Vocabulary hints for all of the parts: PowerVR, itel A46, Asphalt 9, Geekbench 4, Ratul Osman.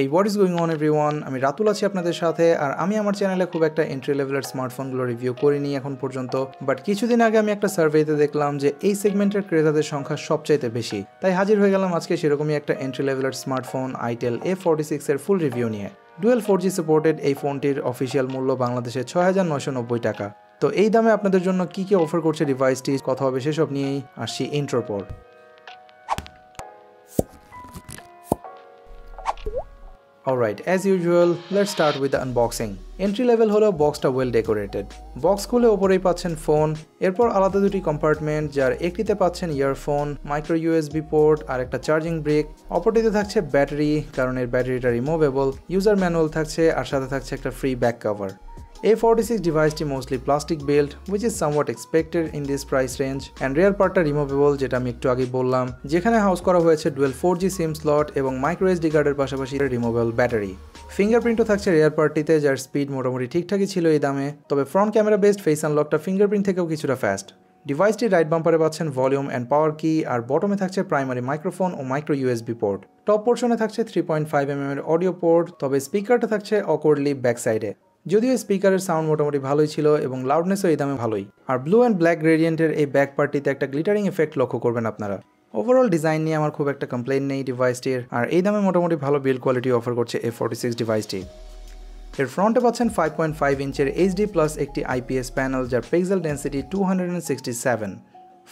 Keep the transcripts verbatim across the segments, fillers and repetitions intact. Hey, what is going on everyone? আমি রাতুল আছি আপনাদের সাথে আর আমি আমার চ্যানেলে খুব একটা এন্ট্রি লেভেলের স্মার্টফোন গুলো রিভিউ করিনি এখন পর্যন্ত বাট কিছুদিন আগে আমি একটা সার্ভেতে দেখলাম যে এই সেগমেন্টের ক্রেতাদের সংখ্যা সবচাইতে বেশি তাই হাজির হয়ে গেলাম আজকে সেরকমই একটা এন্ট্রি লেভেলের স্মার্টফোন itel A forty-six এর ফুল রিভিউ নিয়ে ডুয়াল ফোর জি সাপোর্টেড এই ফোনটির অফিশিয়াল মূল্য বাংলাদেশে ছয় হাজার নয়শো নব্বই টাকা তো এই দামে আপনাদের জন্য কি কি অফার করছে ডিভাইসটি কথা হবে সেসব নিয়েই আসি ইন্ট্রোর পর Alright, as usual, let's start with the unboxing. Entry level holo box ta well decorated. Box khule oporei pacchen phone, erpor alada duti compartment jar ektite pacchen earphone, micro USB port ar ekta charging brick, oportite thakche battery karon er battery ta removable, user manual thakche ar sathe thakche ekta free back cover. A forty-six device ti mostly plastic built which is somewhat expected in this price range and rear part ta removable jeta ami ektu age bollam jekhane house kora hoyeche dual four G sim slot ebong micro S D card er pashapashi removable battery fingerprint o thakche rear part tite jar speed motamoti thikthaki chilo ei dame tobe front camera based face unlock ta fingerprint thekeo kichura fast device ti right bumper e pacchen volume and power key ar bottom e thakche primary microphone o micro U S B port top portion e thakche three point five millimeter er audio port tobe speaker ta thakche awkwardly back side e যদিও স্পিকারের sound মোটামুটি ভালোই ছিল এবং লাউডনেসও এই দামে ভালোই আর ব্লু এন্ড ব্ল্যাক গ্রেডিয়েন্টের এই ব্যাক পার্টিতে একটা গ্লিটারিং এফেক্ট লক্ষ্য করবেন আপনারা ওভারঅল ডিজাইন নিয়ে আমার খুব একটা কমপ্লেইন নেই ডিভাইসটির আর এই দামে মোটামুটি ভালো বিল্ড কোয়ালিটি অফার করছে A forty-six ডিভাইসটি এর ফ্রন্টে পাচ্ছেন five point five ইঞ্চের H D প্লাস একটি I P S প্যানেল যার pixel density two sixty-seven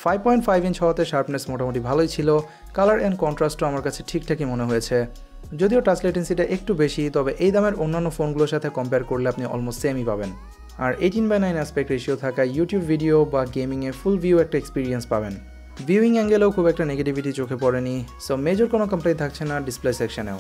five point five inch হওয়াতে শার্পনেস মোটামুটি ভালোই ছিল কালার এন্ড কন্ট্রাস্টও আমার কাছে ঠিকঠাকই মনে হয়েছে যদিও টাচ লেটেন্সিটা একটু বেশি তবে এই দামের অন্যান্য ফোনগুলোর সাথে কম্পেয়ার করলে আপনি অলমোস্ট সেমই পাবেন আর eighteen by nine aspect ratio থাকা ইউটিউব ভিডিও বা গেমিং এ ফুল ভিউ একটা এক্সপেরিয়েন্স পাবেন ভিউইং অ্যাঙ্গেলও খুব একটা নেগেটিভিটি চোখে পড়েনি সো মেজর কোনো কমপ্লেইন থাকছে না ডিসপ্লে সেকশনেও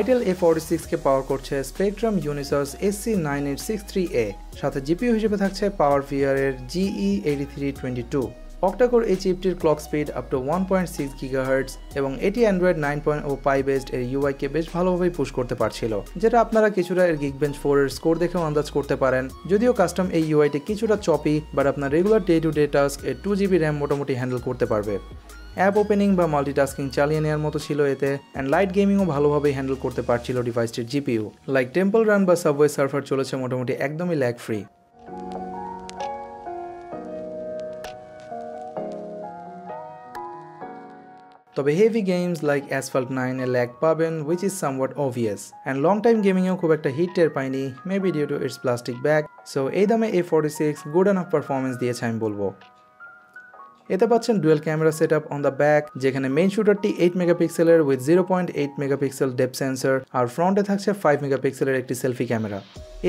itel A forty-six কে পাওয়ার করছে spectrum Unisoc S C nine eight six three A সাথে জিপিইউ হিসেবে থাকছে পাওয়ারভিআর এর G E eight three two two OctaCore এই চিপটির clock speed up to one point six gigahertz এবং এটি Android nine point zero Pie based এর U I কে বেশ ভালোভাবে পুশ করতে পারছিল যেটা আপনারা কিছুটা এর Geekbench four এর স্কোর দেখে আন্দাজ করতে পারেন যদিও কাস্টম এই U I টি কিছুটা চপি বাট আপনার regular day to day task এর two G B RAM মোটামুটি হ্যান্ডেল করতে পারবে অ্যাপ ওপেনিং বা মাল্টিটাস্কিং চালিয়ে নেওয়ার মতো ছিল এতে অ্যান্ড লাইট গেমিংও ভালোভাবে হ্যান্ডেল করতে পারছিল ডিভাইসটির জিপিইউ লাইক টেম্পল রান বা সাবওয়ে সার্ফার চলেছে মোটামুটি একদমই ল্যাগ ফ্রি তবে heavy games like Asphalt nine এ ল্যাগ পাবেন which is somewhat obvious and long time gaming এও খুব একটা হিট টের পাইনি maybe due to its plastic back so এই দামে A forty-six good enough performance দিয়েছে আমি বলবো এতে পাচ্ছেন dual camera setup on the back যেখানে মেইন শুটারটি eight মেগাপিক্সেলের with zero point eight megapixel depth sensor আর ফ্রন্টে থাকছে five মেগাপিক্সেলের একটি selfie camera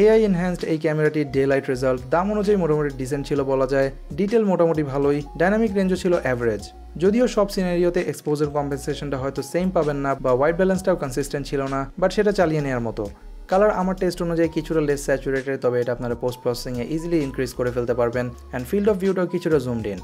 A I enhanced এই ক্যামেরাটির ডে লাইট রেজাল্ট দাম অনুযায়ী মোটামুটি ডিসেন্ট ছিল বলা যায় ডিটেল মোটামুটি ভালোই ডাইনামিক রেঞ্জও ছিল অ্যাভারেজ যদিও সব সিনারিওতে এক্সপোজার কম্পেনসেশনটা হয়তো সেম পাবেন না বা হোয়াইট ব্যালেন্সটাও কনসিস্টেন্ট ছিল না বাট সেটা চালিয়ে নেওয়ার মতো কালার আমার টেস্ট অনুযায়ী কিছুটা লেস স্যাচুরেটেড তবে এটা আপনারা পোস্ট প্রসেসিংয়ে ইজিলি ইনক্রিজ করে ফেলতে পারবেন অ্যান্ড ফিল্ড অফ ভিউটাও কিছুটা জুমড ইন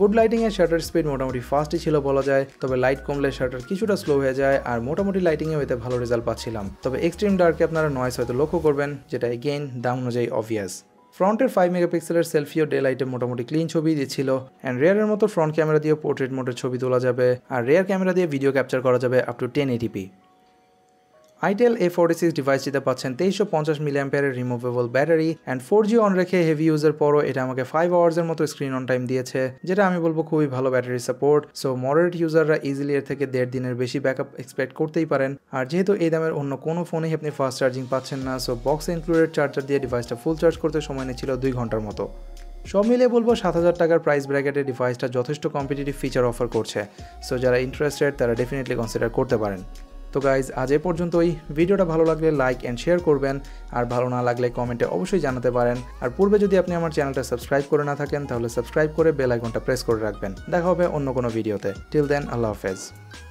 গুড লাইটিংয়ের শাটার স্পিড মোটামুটি ফাস্টই ছিল বলা যায় তবে লাইট কমলে শাটার কিছুটা স্লো হয়ে যায় আর মোটামুটি লাইটিংয়েও এতে ভালো রেজাল্ট পাচ্ছিলাম তবে এক্সট্রিম ডার্কে আপনারা নয়েজ হয়তো লক্ষ্য করবেন যেটা এগেইন দাম অনুযায়ী অবভিয়াস ফ্রন্টের ফাইভ মেগাপিক্সেলের সেলফিও ডে লাইটে মোটামুটি ক্লিন ছবি দিচ্ছিল অ্যান্ড রেয়ারের মতো ফ্রন্ট ক্যামেরা দিয়ে পোর্ট্রেট মোডের ছবি তোলা যাবে আর রেয়ার ক্যামেরা দিয়ে ভিডিও ক্যাপচার করা যাবে up to ten eighty p itel A forty-six ডিভাইসটিতে পাচ্ছেন তেইশশো পঞ্চাশ মিলিঅ্যাম্পিয়ারের removable battery and four G on রেখে হেভি ইউজার পরও এটা আমাকে five আওয়ার্সের মতো স্ক্রিন অন টাইম দিয়েছে যেটা আমি বলবো খুবই ভালো ব্যাটারি সাপোর্ট সো মডারেট ইউজাররা ইজিলি এর থেকে দেড় দিনের বেশি ব্যাকআপ এক্সপেক্ট করতেই পারেন আর যেহেতু এই দামের অন্য কোনো ফোনেই আপনি ফাস্ট চার্জিং পাচ্ছেন না সো বক্স ইনক্লুডেড চার্জার দিয়ে ডিভাইসটা ফুল চার্জ করতে সময় নিয়েছিল দুই ঘন্টার মতো সব মিলে বলবো সাত হাজার টাকার প্রাইস ব্র্যাকেটে ডিভাইসটা যথেষ্ট কম্পিটিটিভ ফিচার অফার করছে সো যারা ইন্টারেস্টেড তারা ডেফিনেটলি কনসিডার করতে পারেন তো গাইজ আজ এ পর্যন্তই ভিডিওটা ভালো লাগলে লাইক অ্যান্ড শেয়ার করবেন আর ভালো না লাগলে কমেন্টে অবশ্যই জানাতে পারেন আর পূর্বে যদি আপনি আমার চ্যানেলটা সাবস্ক্রাইব করে না থাকেন তাহলে সাবস্ক্রাইব করে বেল আইকনটা প্রেস করে রাখবেন দেখা হবে অন্য কোনো ভিডিওতে টিল দেন আল্লাহ হাফেজ